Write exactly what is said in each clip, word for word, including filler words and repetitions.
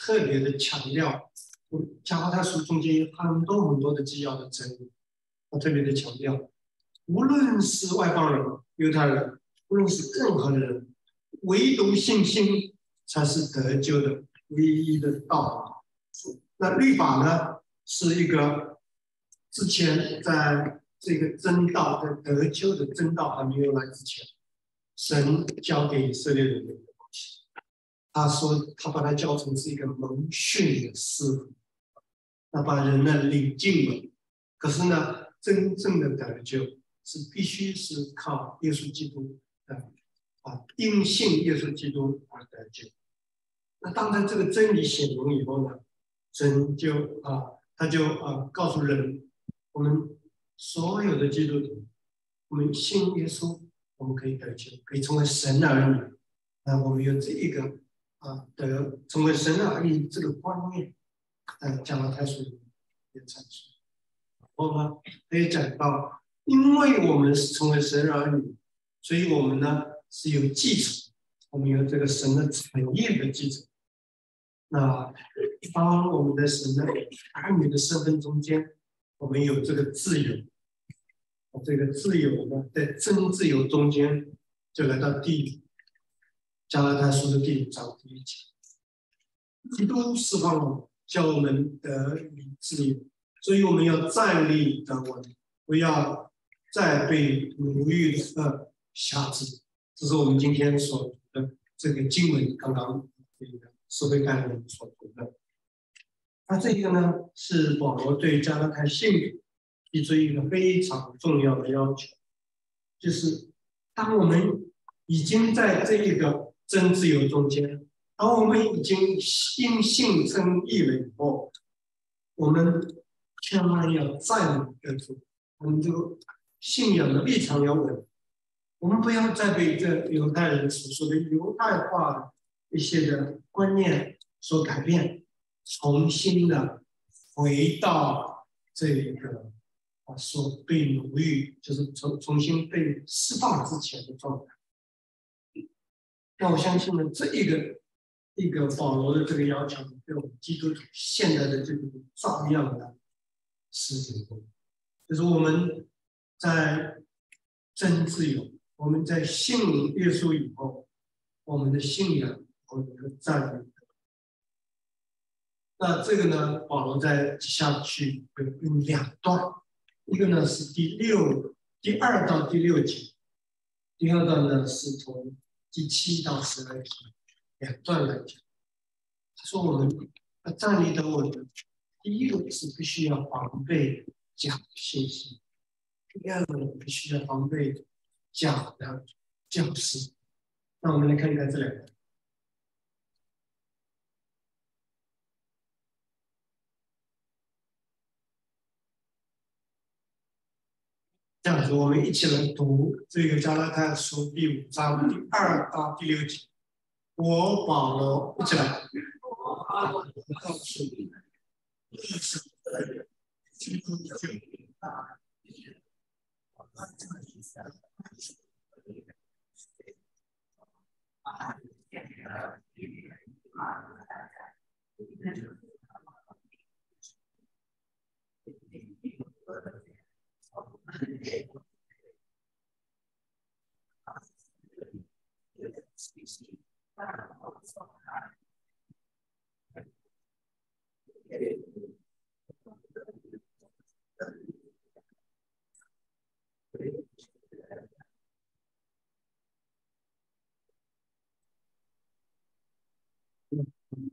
特别的强调，加上他书中间有很多很多的纪要的整理，他特别的强调，无论是外邦人、犹太人，无论是任何人，唯独信心才是得救的唯一的道路。那律法呢，是一个之前在这个真道的得救的真道还没有来之前，神交给以色列人的。 他说，他把它教成是一个蒙训的师傅，那把人呢领进门。可是呢，真正的得救是必须是靠耶稣基督的啊，因信耶稣基督而得救。那当他这个真理显明以后呢，神就啊，他就啊告诉人，我们所有的基督徒，我们信耶稣，我们可以得救，可以成为神的儿女。那我们有这一个。 啊，得成为神而已这个观念，呃，讲到太书里面阐述，我们可以讲到，因为我们是成为神儿女，所以我们呢是有基础，我们有这个神的产业的基础。那当我们的神的儿女的身份中间，我们有这个自由，这个自由呢，在真自由中间就来到地狱。 加拉太书的第五章第一节，基督释放我们，叫我们得以自由，所以我们要站立得稳，不要再被奴役的恶辖制。这是我们今天所读的这个经文，刚刚这个社会概念所读的。那这个呢，是保罗对加拉太信徒提出一个非常重要的要求，就是当我们已经在这一个。 真自由中间，当我们已经因信称义了以后，我们千万要站立得住，我们这个信仰的立场要稳。我们不要再被这犹太人所说的犹太化一些的观念所改变，重新的回到这个啊，所被奴役，就是重重新被释放之前的状态。 那我相信呢，这一个一个保罗的这个要求，对我们基督徒现在的这个照样的是成功，就是我们在真自由，我们在信耶稣以后，我们的信仰我们的站立。那这个呢，保罗在下去有两段，一个呢是第六第二到第六节，第二段呢是从。 第七到十二节两段来讲，他说我们要站立得稳，第一个是必须要防备假的信息，第二个必须要防备假的教师。那我们来看看这两个。这样子，我们一起来读这个加拉太书第五章第二到第六节。我保罗一起来。我保罗告诉你们，基督救大人，我们这一生啊，天啊，地啊，天啊，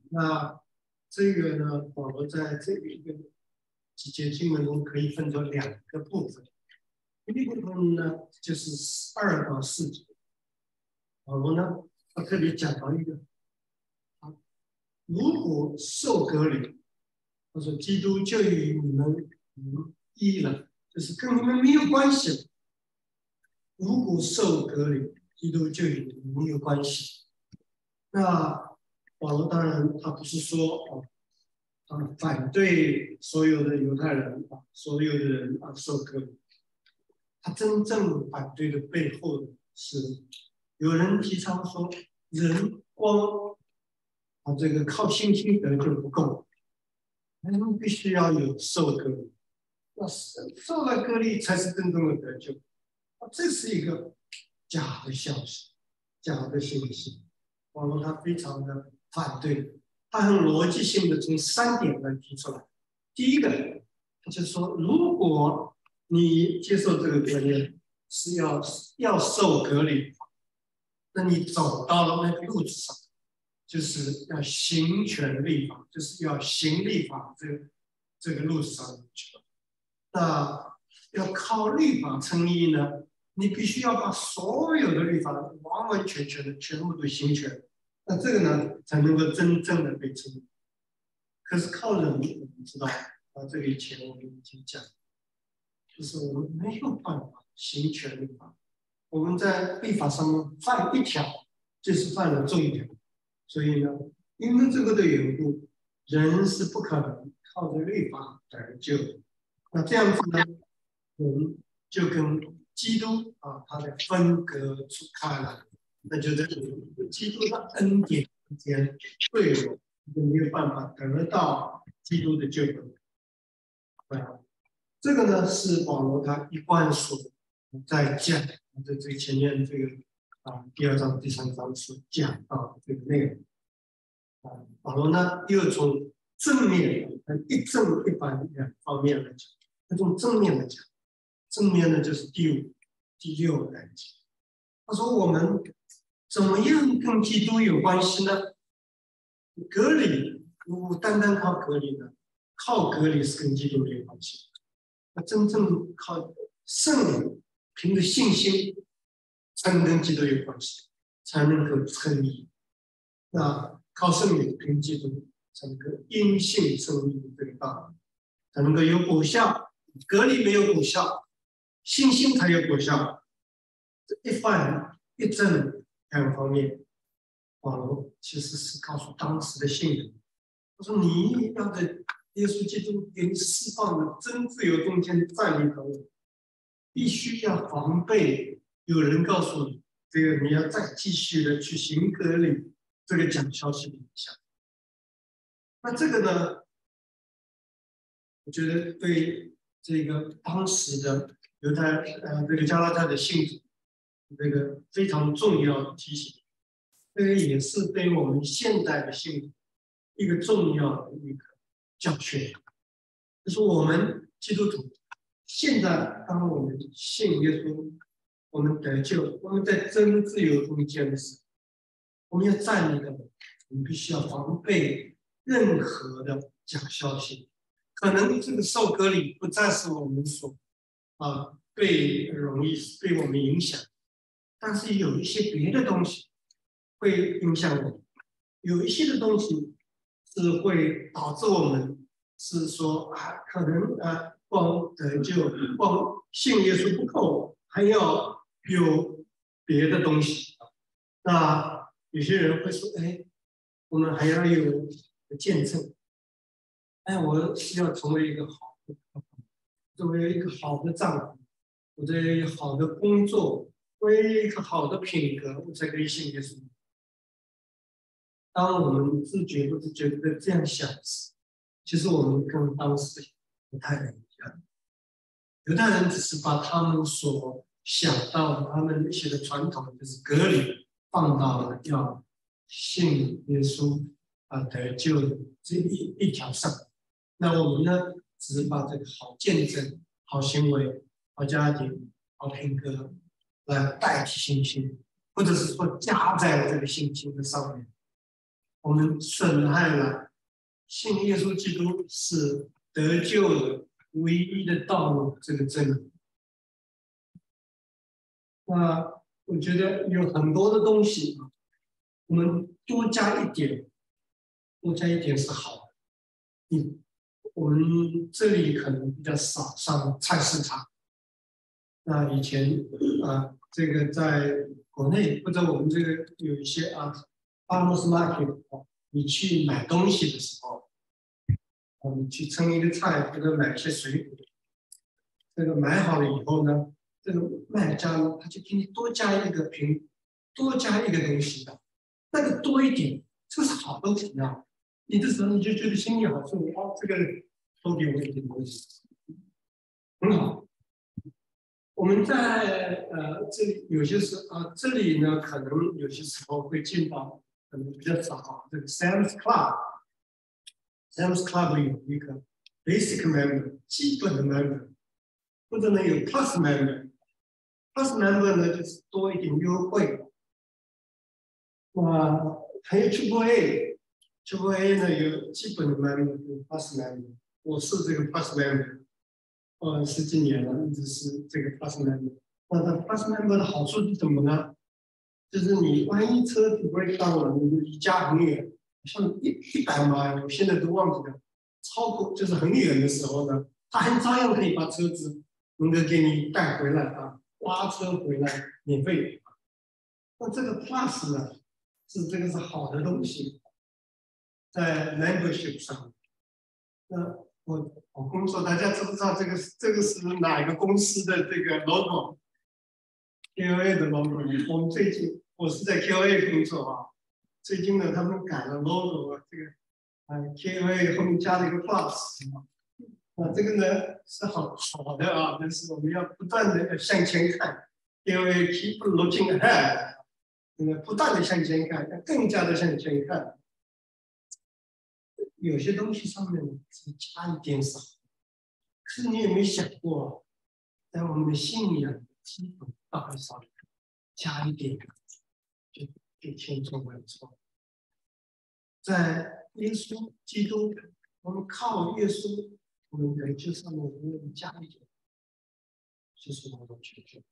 那这个呢，保罗在这一个几节经文中可以分成两个部分。 第一部分呢，就是二到四节，保罗呢，他特别讲到一个，啊，如果受隔离，他说基督就与你们无异了，就是跟你们没有关系了。如果受隔离，基督就与你们没有关系。那保罗当然他不是说哦，啊，反对所有的犹太人啊，所有的人啊受隔离。 他真正反对的背后是，有人提倡说，人光啊，这个靠信心得救不够，他们必须要有受割礼，要受受了割礼才是真正的得救。啊，这是一个假的消息，假的信息。保罗他非常的反对，他很逻辑性的从三点来提出来。第一个，他就说，如果你接受这个割礼是要要受割礼，那你走到了那个路子上，就是要行权立法，就是要行立法这个这个路上去。那要靠律法称义呢？你必须要把所有的律法完完全全的全部都行全，那这个呢才能够真正的被称义。可是靠人，我们知道啊，这个以前我们已经讲，就是我们没有办法行全律法，我们在律法上面犯一条，就是犯了重一条。所以呢，因为这个的缘故，人是不可能靠着律法得救。那这样子呢，人就跟基督啊，他的分隔出开了，那就在基督的恩典之间，对我就没有办法得到基督的救恩。啊，这个呢是保罗他一贯所在讲，在这前面这个啊第二章、第三章所讲到的这个内容。啊，保罗呢又从正面的一正一反两方面来讲，那从正面来讲。正面呢，就是第五、第六来讲。他说：“我们怎么样跟基督有关系呢？隔离如果单单靠隔离呢，靠隔离是跟基督没有关系。那真正靠圣灵，凭着信心，才能跟基督有关系，才能够称义。那靠圣灵凭基督，才能够因信称义这个道理，才能够有果效。隔离没有果效。”信心才有果效，这一反一正两方面，保罗其实是告诉当时的信徒，他说：“你要在耶稣基督给你释放的真自由中间站立得稳，必须要防备有人告诉你，这个你要再继续的去行割礼这个假消息的影响。”那这个呢，我觉得对这个当时的。犹太呃，这个加拉太的信徒，这个非常重要的提醒，这个也是对我们现代的信徒一个重要的一个教训，就是我们基督徒现在当我们信耶稣，我们得救，我们在真自由中间的时候，我们要站立的，我们必须要防备任何的假消息，可能这个受割礼不再是我们所。啊，被容易被我们影响，但是有一些别的东西会影响我们，有一些的东西是会导致我们是说啊，可能啊，光得救，光信耶稣不够，还要有别的东西。那有些人会说，哎，我们还要有见证，哎，我需要成为一个好的。作为一个好的丈夫，我的好的工作，为一个好的品格，我才可以信耶稣。当我们自觉不自觉的这样想时，其实我们跟当时的犹太人一样，犹太人只是把他们所想到他们那些的传统，就是隔离，放到了要信耶稣啊得救的这一一条上。那我们呢？只是把这个好见证、好行为、好家庭、好品格来代替信心，或者是说加在这个信心的上面，我们损害了信耶稣基督是得救的唯一的道路这个真理。那我觉得有很多的东西，我们多加一点，多加一点是好的。嗯。我们这里可能比较少上菜市场。那以前啊，这个在国内或者我们这个有一些啊 farmers market， 你去买东西的时候，啊，你去称一个菜或者买一些水果，这个买好了以后呢，这个卖家呢他就给你多加一个瓶，多加一个东西的，那个多一点，这是好东西啊！你这时候你就觉得心里好受，哦，这个都给我一点东西，很好。我们在呃这里有些时啊，这里呢可能有些时候会进到可能比较早这个 Sam's Club，Sam's Club 有一个 Basic Member 基本的 Member， 或者呢有 Plus Member，Plus Member 呢就是多一点优惠。 哇，还有 K O A，K O A 呢有基本的 member 跟 plus member， 我是这个 plus member， 呃十几年了，一直是这个 plus member。那它 plus member 的好处是什么呢？就是你万一车子 break down 了，你离家很远，像一一百码，我现在都忘记了，超过就是很远的时候呢，它还照样可以把车子能够给你带回来啊，挖车回来免费。那这个 plus 呢？ 是这个是好的东西，在 membership 上。那我我工作，大家知不知道这个这个是哪个公司的这个 logo？K O A 的 logo。我们最近我是在 K O A 工作啊，最近呢他们改了 logo 啊，这个啊 K O A 后面加了一个 plus 啊，这个呢是好好的啊，但是我们要不断的向前看 ，K O A keep looking ahead。 嗯，不断的向前看，要更加的向前看。有些东西上面只加一点少，可是你有没有想过，在我们的信仰基本大上加一点，就就千错万错。在耶稣基督，我们靠耶稣，我们人就上面我们加一点，就是我们缺陷。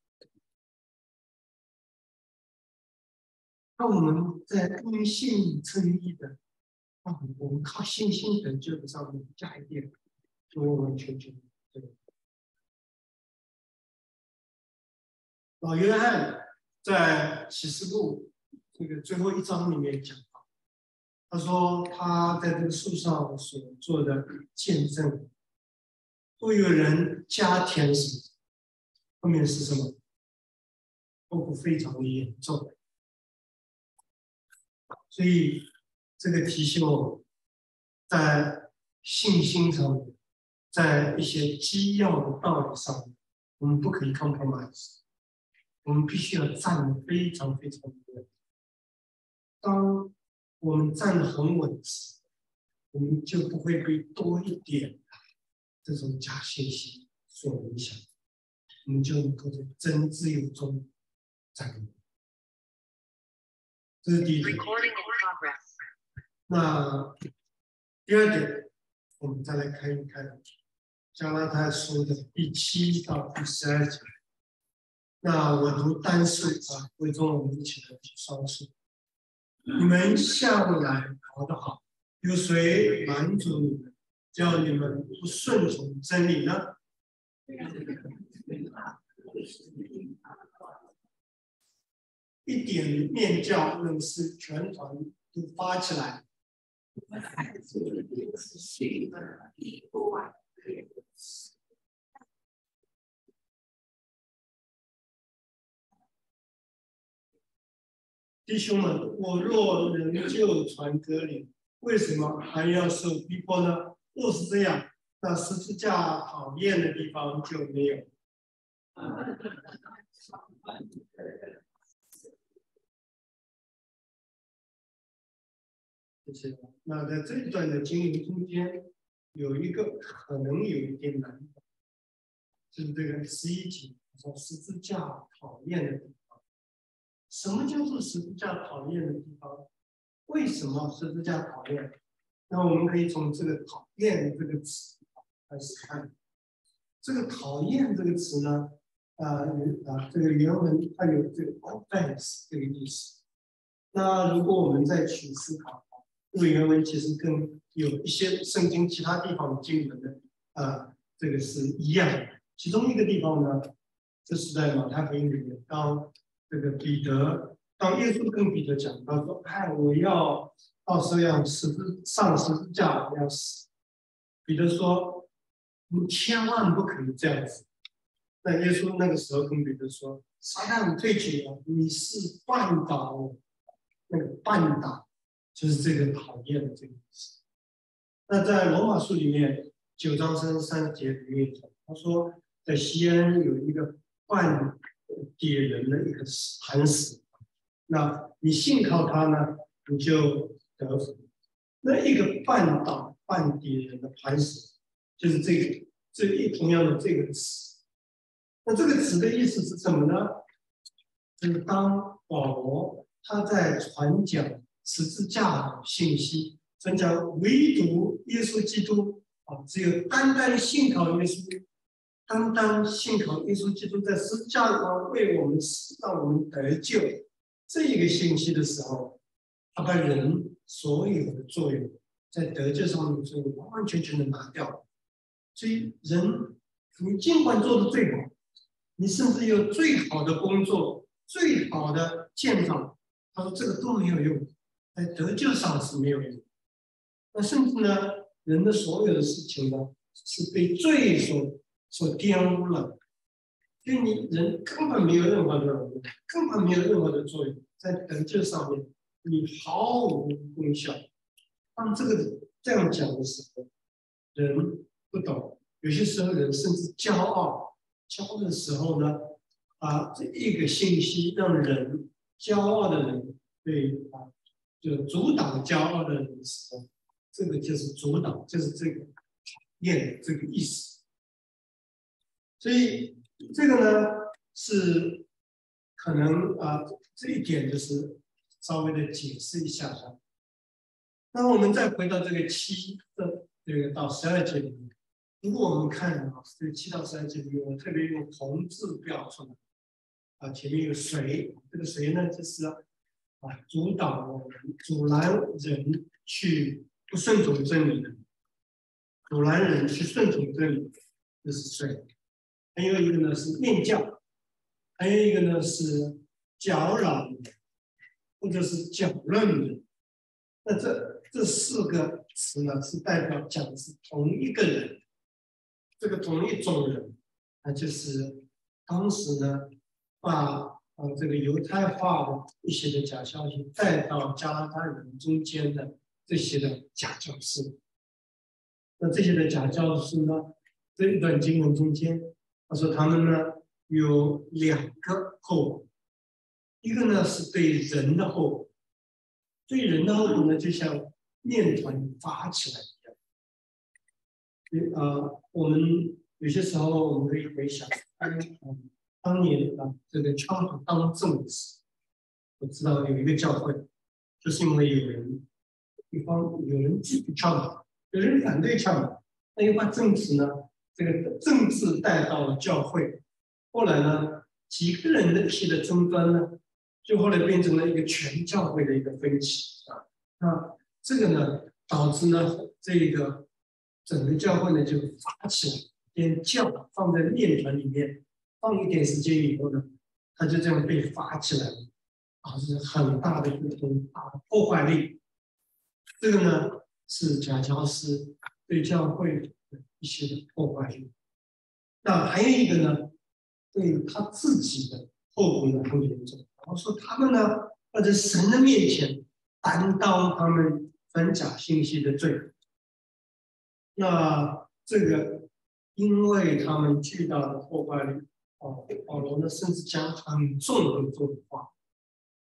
那我们在因信称义的，啊，我们靠信心得救的上面加一点，作为我们全全对。老约翰在启示录这个最后一章里面讲到，他说他在这个树上所做的见证，会有人加添什么？后面是什么？后果非常的严重。 所以，这个提醒我，在信心上面，在一些基要的道理上面，我们不可以 compromise， 我们必须要站得非常非常稳。当我们站得很稳时，我们就不会被多一点这种假信息所影响，我们就能够在真自由中站稳。这是第一点。 那第二点，我们再来看一看《加拉太书》的第七到第十二节。那我读单数啊，最终我们一起来读双数。你们向来活得好，有谁拦阻你们，叫你们不顺从真理呢？一点面教论是全团。 就发起来，弟兄们，我若仍旧传割礼，为什么还要受逼迫呢？若是这样，那十字架讨厌的地方就没有。谢谢。那在这一段的经文中间，有一个可能有一点难的，就是这个十一节，说十字架讨厌的地方。什么叫做十字架讨厌的地方？为什么十字架讨厌？那我们可以从这个“讨厌”这个词开始看。这个“讨厌”这个词呢，啊、呃，啊，这个原文它有这个 “offense” 这个意思。那如果我们再去思考。 这个原文其实跟有一些圣经其他地方的经文的啊，这个是一样的。其中一个地方呢，就是在马太福音里面，当这个彼得，当耶稣跟彼得讲，他说：“哎，我要到时候要十字上十字架，我要死。”彼得说：“你千万不可以这样子。”那耶稣那个时候跟彼得说：“撒旦，你退去啊！你是绊倒我，那个绊倒。”就是这个讨厌的这个意思。那在罗马书里面九章三十三节里面，他说在西安有一个半铁人的一个磐石，那你信靠他呢，你就得福。那一个半岛半铁人的磐石，就是这个这一同样的这个词。那这个词的意思是什么呢？就是当保罗他在传讲十字架的信息，传讲唯独耶稣基督啊，只有单单信靠耶稣，单单信靠耶稣基督在十字架上为我们死，让我们得救这一个信息的时候，他把人所有的作用在得救上面作用完完全全的拿掉，所以人你尽管做的最好，你甚至有最好的工作、最好的建造，他说这个都没有用，在得救上是没有用。那甚至呢，人的所有的事情呢，是被罪所所玷污了，所以你人根本没有任何的，根本没有任何的作用，在得救上面你毫无功效。当这个这样讲的时候，人不懂，有些时候人甚至骄傲。骄傲的时候呢，啊，这一个信息让人骄傲的人对啊，就阻挡骄傲的人的时候，这个就是阻挡，就是这个厌这个意思。所以这个呢是可能啊，这一点就是稍微的解释一下哈。那我们再回到这个七的这个到十二节里面。如果我们看啊，这七到十二节里面，我特别用红字标出来，啊，前面有谁？这个谁呢？就是啊，阻挡我们、阻拦人去不顺从真理的，阻拦人去顺从真理，这是谁？还有一个呢是面教，还有一个呢是搅扰人，或者是搅乱人。那这这四个词呢，是代表讲的是同一个人。这个同一种人，啊，就是当时呢，把啊这个犹太化的一些的假消息带到加拿大人中间的这些的假教师。那这些的假教师呢，这一段经文中间，他说他们呢有两个后果，一个呢是对人的后果，对人的后果呢就像面团发起来。呃，我们有些时候我们可以回想，当当年啊，这个川普当政的时候，我知道有一个教会，就是因为有人一方有人拒绝川普，有人反对川普，那又把政治呢，这个政治带到了教会，后来呢，几个人的起的争端呢，就后来变成了一个全教会的一个分歧啊，那这个呢，导致呢这个。整个教会呢就发起来，连教放在面团里面，放一点时间以后呢，它就这样被发起来了，导致很大的一种大的破坏力。这个呢是假教师对教会的一些的破坏力。那还有一个呢，对他自己的后果呢很严重。然后说他们呢要在神的面前担当他们传假信息的罪。那这个，因为他们巨大的破坏力，啊，保罗呢甚至讲很重很重的话。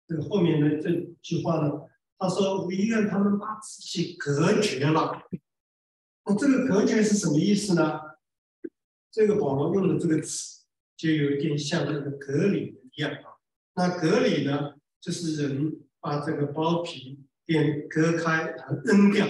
这个后面的这句话呢，他说：“唯愿他们把自己隔绝了。”那这个隔绝是什么意思呢？这个保罗用的这个词，就有点像那个隔离一样啊。那隔离呢，就是人把这个包皮给隔开，然后扔掉。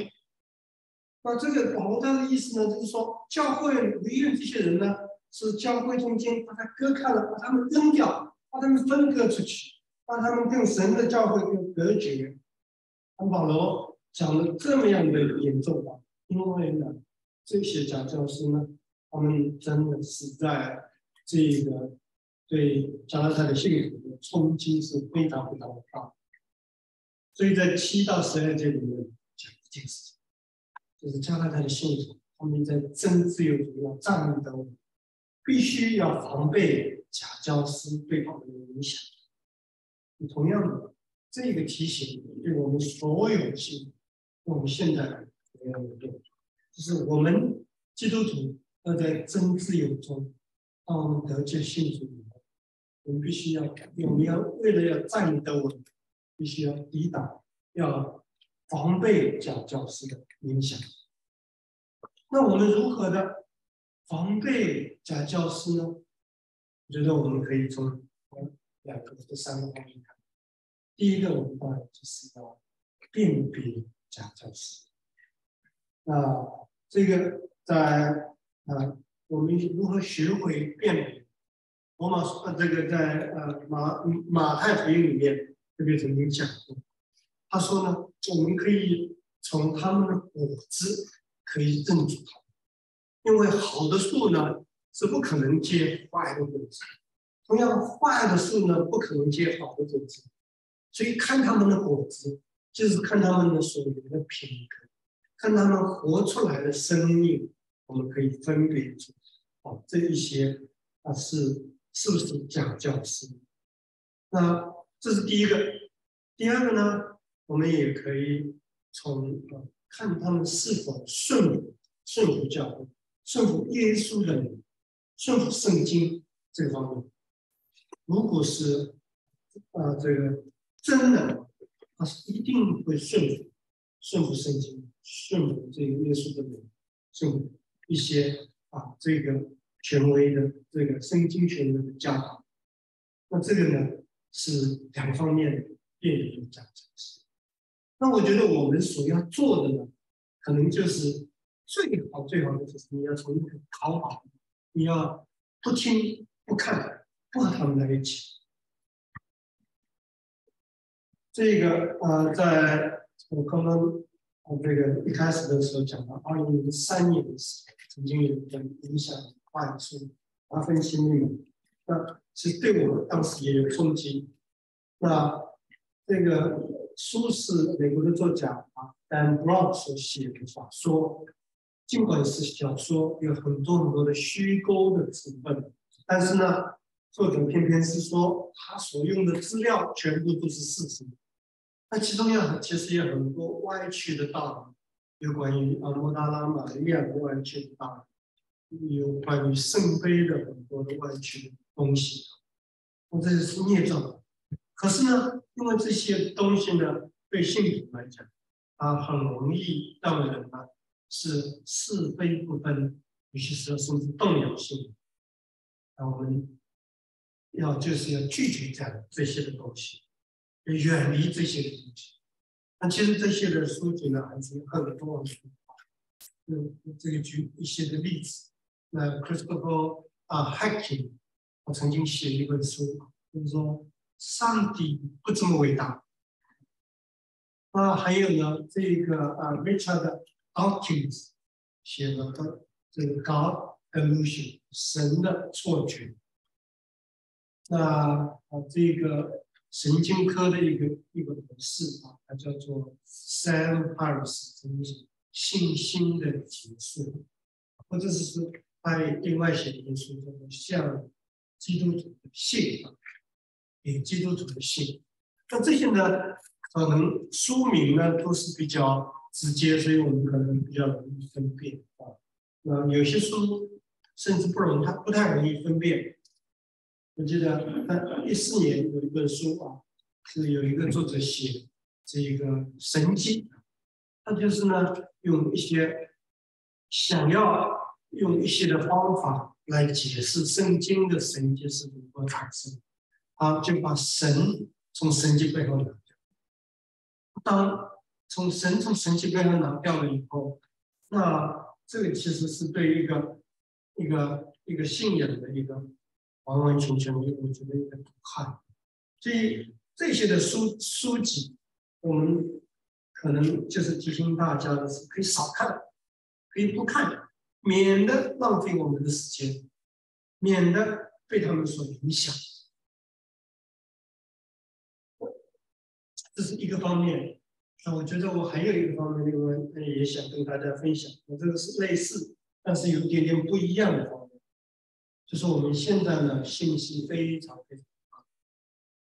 那这个保罗他的意思呢，就是说教会唯愿这些人呢，是教会中间把他割开了，把他们扔掉，把他们分割出去，把他们跟神的教会跟隔绝。保罗讲了这么样的严重啊，因为呢，这些假教师呢，他们真的是在这个对加拉太的信徒的冲击是非常非常的大。所以在七到十二节里面讲一件事情。就是加拿大的信徒，他们在争自由主义要战斗，必须要防备假教师对我们的影响。同样的，这个提醒对我们所有的信徒，我们现在没有动，就是我们基督徒要在真自由中，当我们得救信主以后，我们必须要改变，我们要为了要战斗，必须要抵挡，要防备假教师的影响。那我们如何的防备假教师呢？我觉得我们可以从两个、这三个方面看。第一个，我们当然就是要辨别假教师。那、呃、这个在呃，我们如何学会辨别？罗马书呃，这个在呃马马太福音里面特别曾经讲过，他说呢，我们可以从他们的果子可以认出他们，因为好的树呢是不可能结坏的果子，同样坏的树呢不可能结好的果子。所以看他们的果子，就是看他们的所有的品格，看他们活出来的生命，我们可以分别出，哦，这一些啊是是不是假教师？那这是第一个。第二个呢，我们也可以从、呃、看他们是否顺服、顺服教会、顺服耶稣的人、顺服圣经这方面。如果是啊、呃、这个。真的，他是一定会顺服、顺服圣经、顺服这个耶稣的人，顺服一些啊这个权威的这个圣经权威的教导。那这个呢是两个方面辨别的假教师。那我觉得我们所要做的呢，可能就是最好最好的就是你要从那个逃跑，你要不听不看，不和他们在一起。这个呃，在我刚刚我这个一开始的时候讲到，二零零三年的时候，曾经有人影响快速达芬奇命运，那其实对我当时也有冲击。那这个书是美国的作家啊 Dan Brown 所写的小说，尽管是小说，有很多很多的虚构的成分，但是呢，作者偏偏是说他所用的资料全部都是事实。那其中要其实也有很多歪曲的道理，有关于阿摩达拉玛利亚的歪曲的道理，有关于圣杯的很多的歪曲的东西。那这是孽障。可是呢，因为这些东西呢，对信徒来讲，它很容易让人呢是是非不分，有些时候甚至动摇性。那我们要就是要拒绝这样这些的东西，远离这些的东西。那其实这些的书籍呢，还是很多很多。这个举一些的例子。那 Christopher 啊 Hacking， 我曾经写一本书，就是说上帝不这么伟大。那还有呢，这个啊 Richard Dawkins 写了个这个 God Illusion， 神的错觉。那这个神经科的一个一个博士啊，他叫做 Sam Harris， 信心的结束，或者是说他另外写的一本书叫做《向基督徒的信》，给基督徒的信。那这些呢，可能书名呢都是比较直接，所以我们可能比较容易分辨啊。那有些书甚至不容，它不太容易分辨。我记得一四年有一本书啊，是有一个作者写这个神迹，他就是呢用一些想要用一些的方法来解释圣经的神迹是如何产生，啊，就把神从神迹背后拿掉。当从神从神迹背后拿掉了以后，那这个其实是对一个一个一个信仰的一个。完完全全，我觉得有点不看，所以这些的书书籍，我们可能就是提醒大家的是，可以少看，可以不看，免得浪费我们的时间，免得被他们所影响。这是一个方面。那我觉得我还有一个方面，另外也想跟大家分享。我这个是类似，但是有一点点不一样的方面。就是我们现在呢，信息非常非常发达，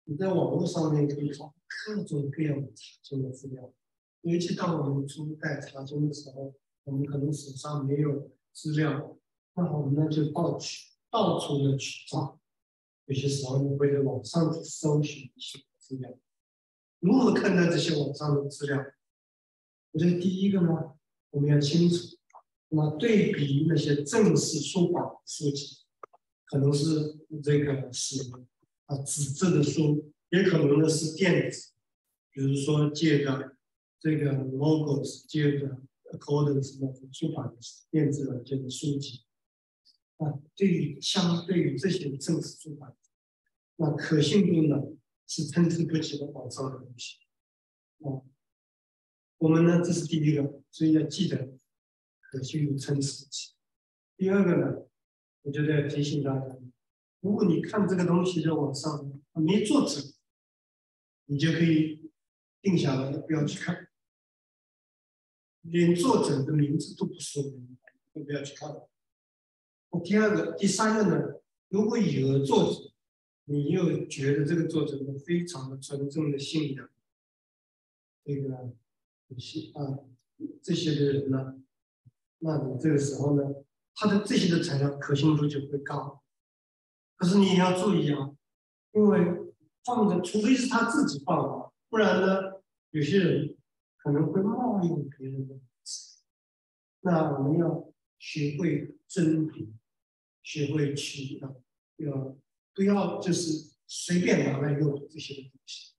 你在网络上面可以找各种各样的查经的资料，尤其当我们初代查经的时候，我们可能手上没有资料，那我们呢就到处到处的去找，有些时候你会在网上去搜寻一些资料。如何看待这些网上的资料？我觉得第一个呢，我们要清楚，那对比那些正式出版的书籍，可能是这个是。 啊，纸质的书也可能呢是电子，比如说借的这个 Logos 借的 Accordance 那种出版的电子软件的书籍。啊，对于相对于这些正式出版，那可信度呢是参差不齐的网上的东西。啊，我们呢这是第一个，所以要记得可信度参差不齐。第二个呢，我觉得要提醒大家。 如果你看这个东西在网上没作者，你就可以定下来不要去看，连作者的名字都不说，就不要去看了。第二个、第三个呢，如果有作者，你又觉得这个作者呢非常的纯正的信仰，这个啊这些的人呢，那你这个时候呢，他的这些的材料可信度就会高。 可是你也要注意啊，因为放的，除非是他自己放的，不然呢，有些人可能会冒用别人的名字。那我们要学会甄别，学会取啊，要不要就是随便拿来用这些东西？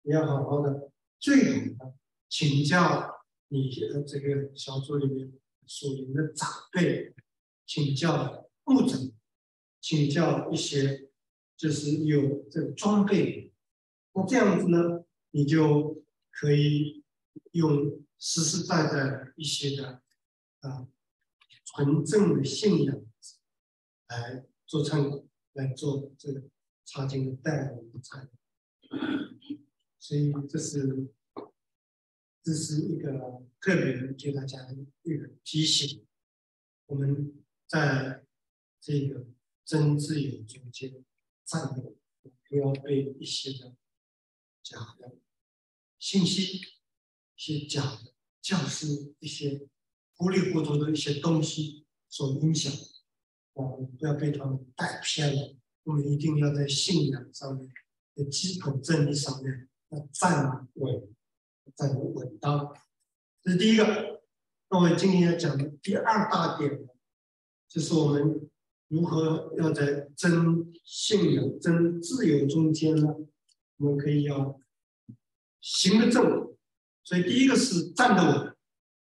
你要好好的，最好的请教你的这个小组里面属灵的长辈，请教牧者。 请教一些，就是有这个装备，那这样子呢，你就可以用实实在在的一些的啊纯正的信仰来做参考，来做这个查经的带领的参考。所以这是这是一个特别给大家一个提醒，我们在这个。 真自由中间站立，不要被一些的假的信息、一些假的教师、一些糊里糊涂的一些东西所影响。我们不要被他们带偏了。我们一定要在信仰上面、在基本真理上面要站稳、站稳当。这是第一个。那我今天要讲的第二大点，就是我们。 如何要在真信仰、真自由中间呢？我们可以要行得正，所以第一个是站得稳，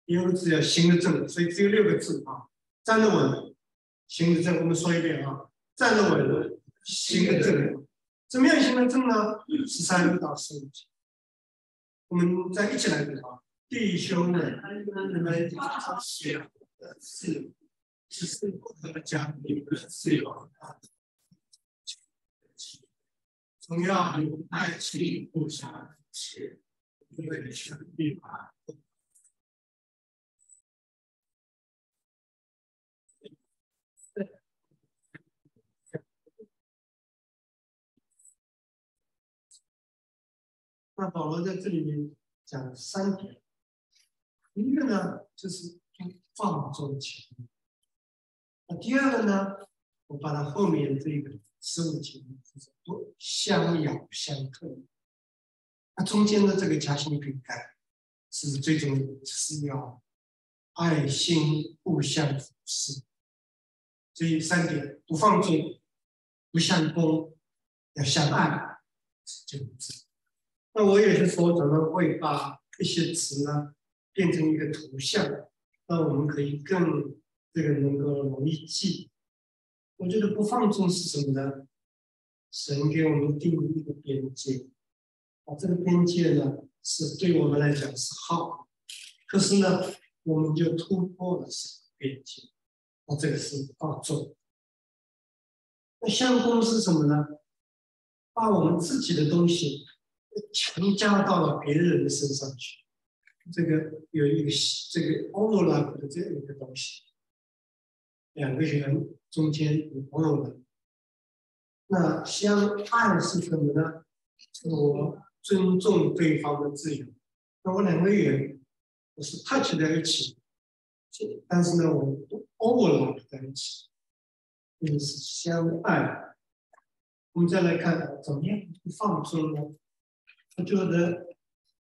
第二个是要行得正，所以只有六个字啊：站得稳、行得正。我们说一遍啊：站得稳、行得正。怎么样行得正呢？十三到十五节，我们再一起来读啊，弟兄们，你们当行的是。 只是不可讲你们的自由，总要有爱心互相支持，因为全力吧。那保罗在这里面讲三点，一个呢就是放纵情欲。 第二个呢，我把它后面这个十五节就是不相咬相克，那中间的这个夹心饼干是最重要的，是要爱心互相扶持。所以三点：不放纵，不相攻，要相爱，是这个字。那我有些时候可能会把一些词呢变成一个图像，那我们可以更。 这个能够容易记，我觉得不放纵是什么呢？神给我们定一个边界，啊，这个边界呢是对我们来讲是好，可是呢我们就突破了这个边界，那这个是放纵。那相攻是什么呢？把我们自己的东西强加到了别人的身上去，这个有一个这个 overlap 的这样一个东西。 两个人中间有朋友的，那相爱是什么呢？我尊重对方的自由。那我两个人我是 touch 在一起，但是呢，我们 overlap 在一起，也是相爱。我们再来看怎么样放松呢？我觉得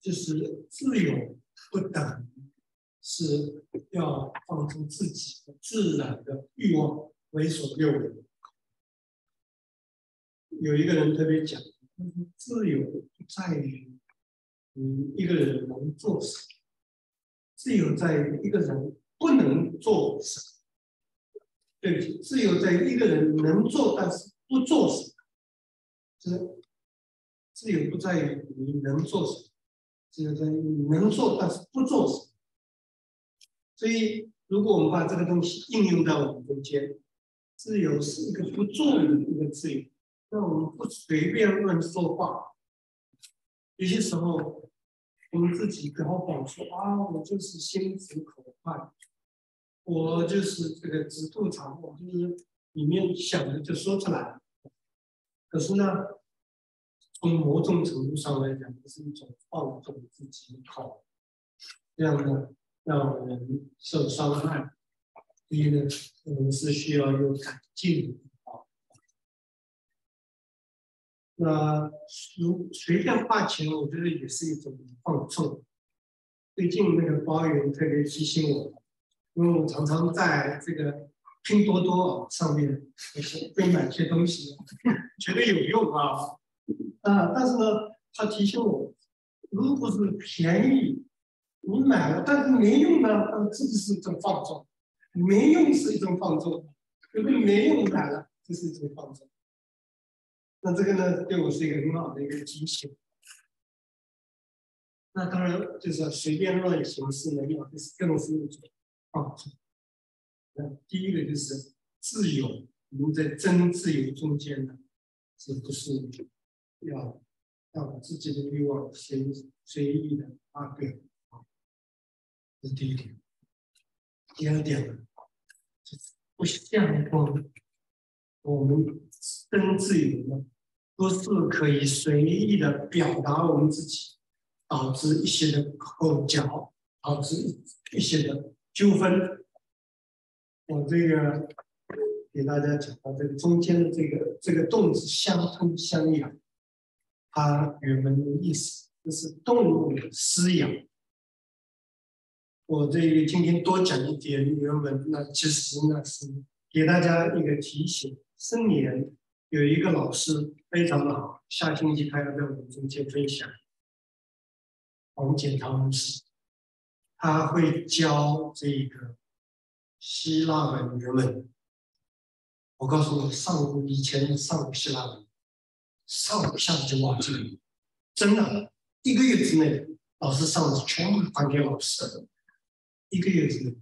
就是自由不等于是要放纵自己的自然的欲望为所欲为。有一个人特别讲，自由不在于嗯一个人能做什么，自由在于一个人不能做什么。对不起，自由在于一个人能做但是不做什么。就是自由不在于你能做什么，自由在于你能做但是不做什么。所以，如果我们把这个东西应用到我们中间，自由是一个不作为的一个自由。那我们不随便乱说话。有些时候，我们自己标榜说啊，我就是心直口快，我就是这个直肚肠，我就是里面想的就说出来。可是呢，从某种程度上来讲，这是一种放纵自己口，这样的。让人受伤害。第一呢，我们是需要有改进的地方。那如随便花钱，我觉得也是一种放纵。最近那个包云特别提醒我，因为我常常在这个拼多多上面会买些东西，觉得有用啊。啊，但是呢，他提醒我，如果是便宜。你买了，但是没用呢？呃，这就是一种放纵，没用是一种放纵。如果没用买了，这是一种放纵。那这个呢，对我是一个很好的一个提醒。那当然，就是随便乱行事呢，这是更是一种放纵。那第一个就是自由，我们在真自由中间呢，是不是要让自己的欲望随随意的发表？这是第一点。第二点呢，就是不相关。我们真自由呢，不是可以随意的表达我们自己，导致一些的口角，导致一些的纠纷。我这个给大家讲到这个中间的这个这个动词相通相养，它原文的意思就是动物的饲养。我这个今天多讲一点原文，那其实呢是给大家一个提醒。生年有一个老师非常的好，下星期他要在我们中间分享。黄简堂老师，他会教这个希腊文原文。我告诉我，上午以前上午希腊文，上午下午就忘记了，真的，一个月之内，老师上午全部还给老师。一个月之内，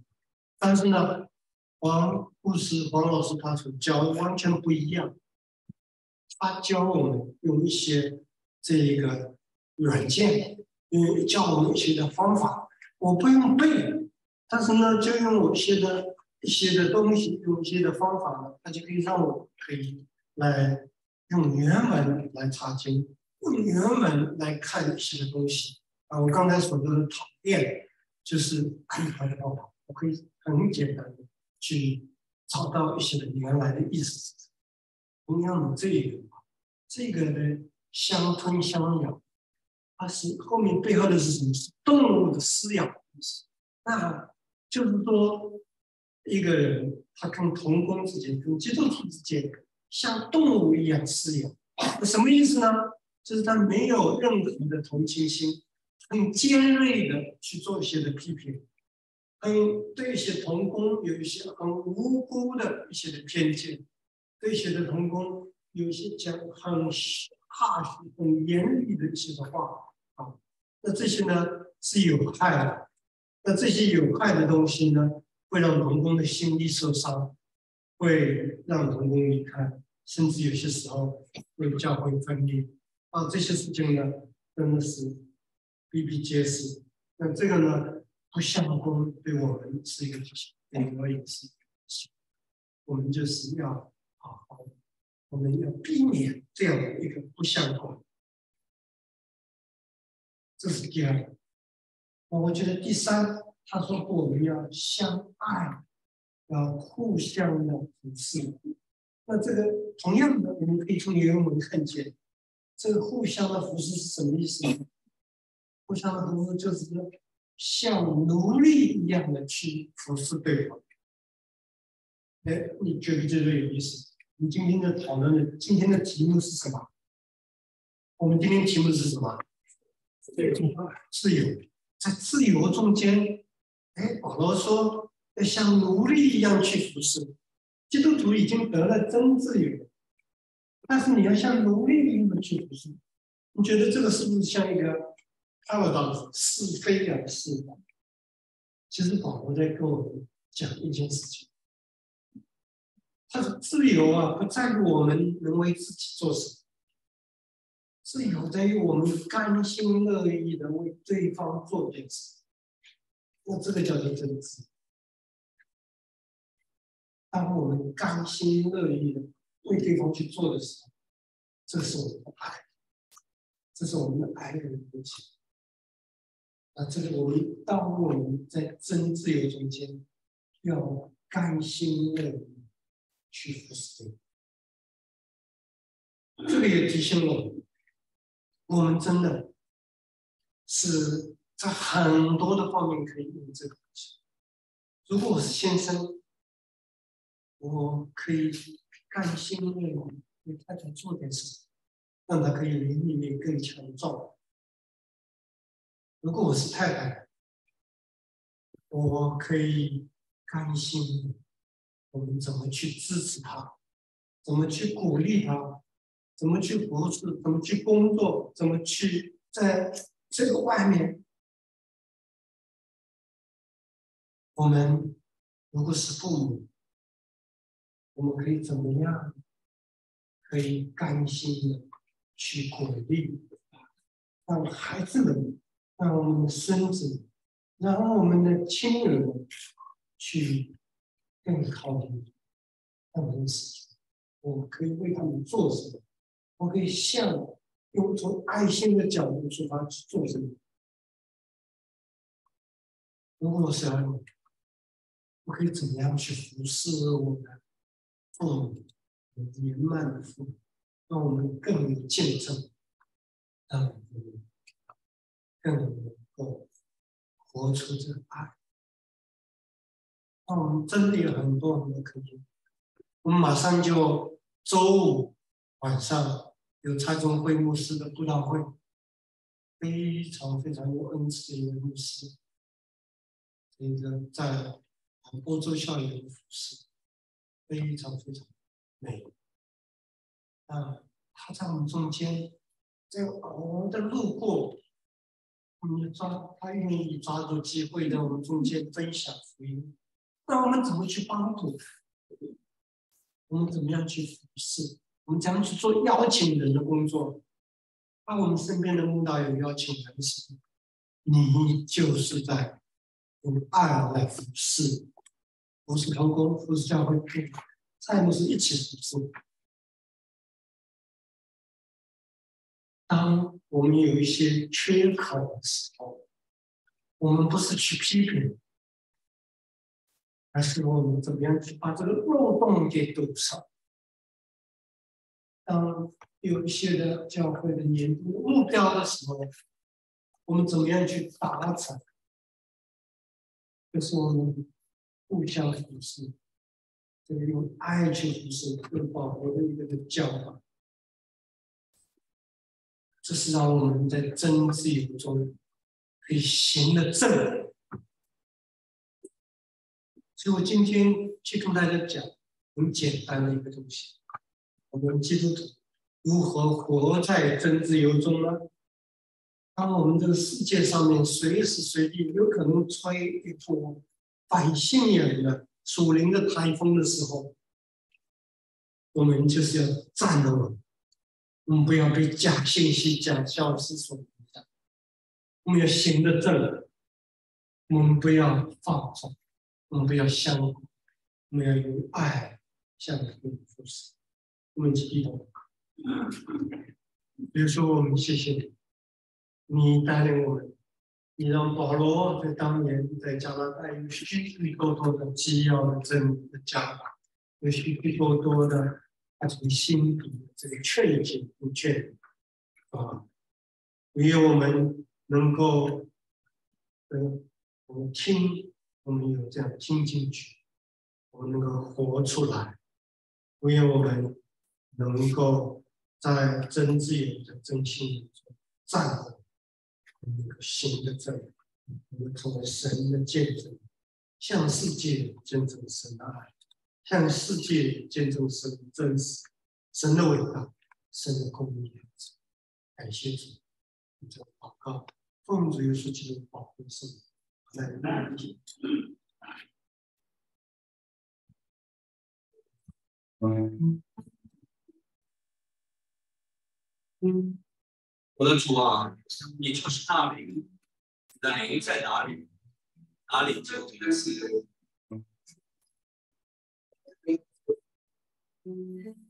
但是呢，黄护士、黄老师他所教完全不一样。他教我们用一些这个软件，嗯，教我们一些的方法。我不用背，但是呢，就用我一些的一些的东西，用一些的方法呢，他就可以让我可以来用原文来查经，用原文来看一些的东西。啊，我刚才所说的讨厌。就是很好的方法，我可以很简单的去找到一些原来的意思。同样的这一个，这个呢相吞相咬，它是后面背后的是什么？是动物的饲养的意思。那就是说，一个人他跟同工之间、跟基督徒之间，像动物一样饲养，什么意思呢？就是他没有任何的同情心。很尖锐的去做一些的批评，很对一些同工有一些很无辜的一些的偏见，对一些的同工有些讲很harsh、很严厉的一些的话啊，那这些呢是有害的，那这些有害的东西呢，会让同工的心理受伤，会让同工离开，甚至有些时候会教会分裂啊，这些事情呢，真的是。比比皆是。那这个呢，不相关对我们是一个提醒，对你而言是一个提醒。我们就是要好好，我们要避免这样的一个不相关。这是第二个。我觉得第三，他说过我们要相爱，要互相的服侍。那这个同样的，我们可以从原文看见，这个互相的服侍是什么意思呢？互相的服侍就是像奴隶一样的去服侍对方。哎，你觉不觉得有意思？你今天的讨论的今天的题目是什么？我们今天题目是什么？对，自由。在自由中间，哎，保罗说要像奴隶一样去服侍。基督徒已经得了真自由，但是你要像奴隶一样去服侍。你觉得这个是不是像一个看不到是非的事？其实保罗在跟我们讲一件事情。他的自由啊，不在乎我们能为自己做什么，自由在于我们甘心乐意的为对方做点事。那这个叫做真自由。当我们甘心乐意的为对方去做的时候，这是我们的爱，这是我们的爱人的东西。那这个我们当我们在真自由中间，要甘心乐意。去服侍，这个也提醒我，我们真的是在很多的方面可以用这个东西。如果我是先生，我可以甘心乐意为太太做点事，让她可以灵里面更强壮。如果我是太太，我可以甘心。我们怎么去支持他？怎么去鼓励他？怎么去扶持？怎么去工作？怎么去在这个外面？我们如果是父母，我们可以怎么样？可以甘心的去鼓励，让孩子们，让我们的孙子，让我们的亲人去。更靠近他们的事情，我可以为他们做什么？我可以向用从爱心的角度出发去做什么？如果我是爱我，我可以怎么样去服侍我的父母、年迈的父母，让我们更有见证，让我们更能够活出这个爱。我们真的有很多很多可以，我们马上就周五晚上有蔡宗辉牧师的布道会，非常非常有恩赐的一位牧师，这个在欧洲校园的服饰非常非常美。啊，他在我们中间，在偶然的路过，我们抓他愿意抓住机会，在我们中间分享福音。那我们怎么去帮助？我们怎么样去服侍？我们怎样去做邀请人的工作？当我们身边的牧导有邀请人时，你就是在用爱来服侍，服侍同工，服侍教会，蔡牧师一起服侍。当我们有一些缺口的时候，我们不是去批评。还是我们怎么样去把这个漏洞给堵上？当有一些的教会的年度目标的时候，我们怎么样去达成？就是我们互相扶持，这个用爱去扶持，用保罗的一个教法，这是让我们在真自由中可以行得正。所以我今天去跟大家讲很简单的一个东西，我们基督徒如何活在真自由中呢？当我们这个世界上面随时随地有可能吹一波反信仰的属灵的台风的时候，我们就是要站稳，我们不要被假信息、假消息所影响，我们要行得正，我们不要放纵。我们不要相，我们要用爱向别人服侍。我们一起祷告。比如说，我们谢谢你，你带领我们，你让保罗在当年在加拿大有许许多多的基要的真理的加法，有许许多多的他从心底的这个劝解不劝啊，也有我们能够，嗯，我们听，我们有这样听进去，我们能够活出来，也有我们能够在真自由的真心中站稳。 一个新的证，我们成为神的见证，向世界见证神的爱，向世界见证神的真实、神的伟大、神的公义。感谢主，这个祷告，奉主耶稣基督宝贵圣名，在那里。嗯嗯。 我的主啊，你就是那灵，你的灵在哪里，哪里就有自由。嗯